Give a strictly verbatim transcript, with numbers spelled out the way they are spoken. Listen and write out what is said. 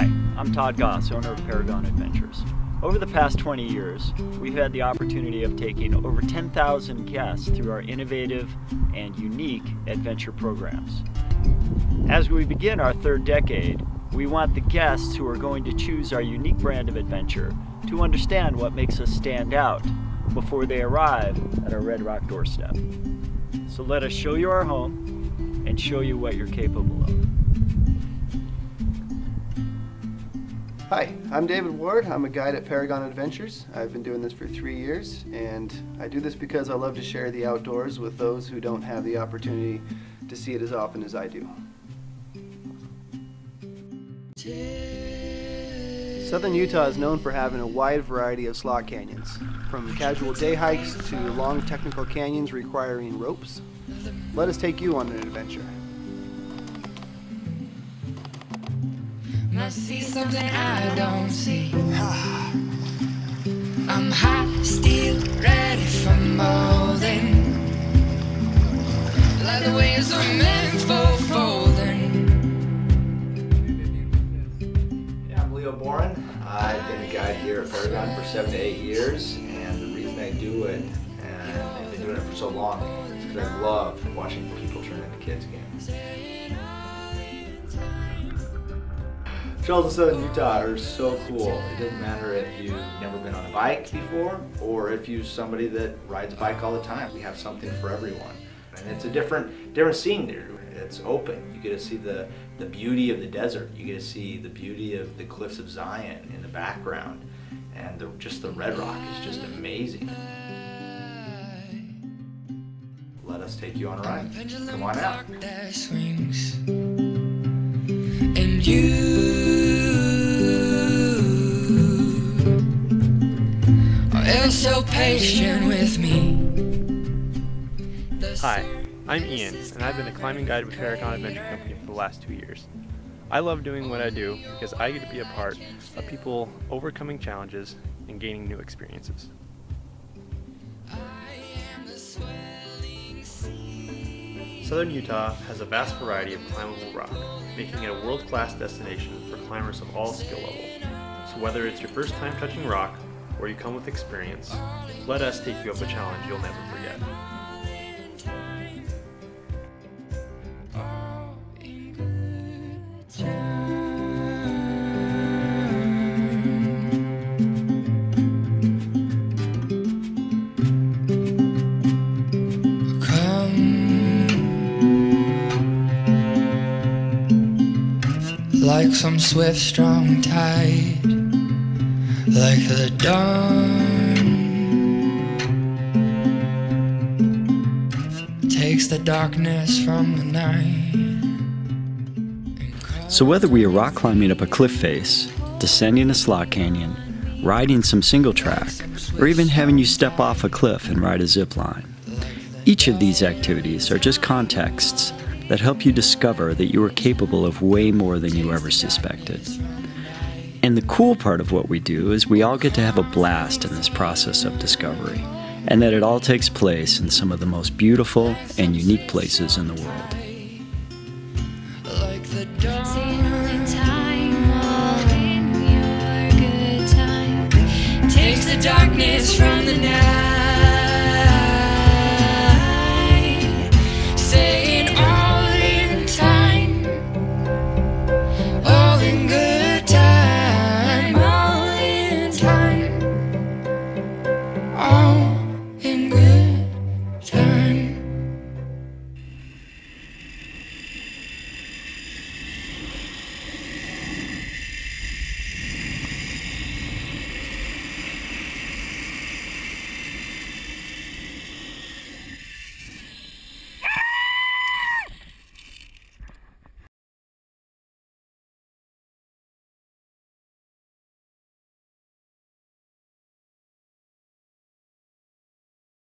Hi, I'm Todd Goss, owner of Paragon Adventures. Over the past twenty years, we've had the opportunity of taking over ten thousand guests through our innovative and unique adventure programs. As we begin our third decade, we want the guests who are going to choose our unique brand of adventure to understand what makes us stand out before they arrive at our Red Rock doorstep. So let us show you our home and show you what you're capable of. Hi, I'm David Ward. I'm a guide at Paragon Adventures. I've been doing this for three years, and I do this because I love to share the outdoors with those who don't have the opportunity to see it as often as I do. Southern Utah is known for having a wide variety of slot canyons, from casual day hikes to long technical canyons requiring ropes. Let us take you on an adventure. I see something I don't see. I'm hot, steel, ready for molding. Like the waves are meant for folding. Yeah, I'm Leo Boren. I've been a guide here at Paragon for seven to eight years, and the reason I do it, and I've been doing it for so long, is because I love watching people turn into kids again. Trails in Southern Utah are so cool. It doesn't matter if you've never been on a bike before or if you're somebody that rides a bike all the time. We have something for everyone. And it's a different different scene there. It's open. You get to see the, the beauty of the desert. You get to see the beauty of the cliffs of Zion in the background. And the, just the Red Rock is just amazing. Let us take you on a ride. Come on out. And you so patient with me. Hi, I'm Ian, and I've been a climbing guide with Paragon Adventure Company for the last two years. I love doing what I do because I get to be a part of people overcoming challenges and gaining new experiences. Southern Utah has a vast variety of climbable rock, making it a world-class destination for climbers of all skill levels. So whether it's your first time touching rock, or you come with experience, let us take you up a challenge you'll never forget. Come like some swift, strong tide. Like the dawn takes the darkness from the night. So whether we are rock climbing up a cliff face, descending a slot canyon, riding some single track, or even having you step off a cliff and ride a zip line, each of these activities are just contexts that help you discover that you are capable of way more than you ever suspected. And the cool part of what we do is we all get to have a blast in this process of discovery, and that it all takes place in some of the most beautiful and unique places in the world. Takes the darkness from the night.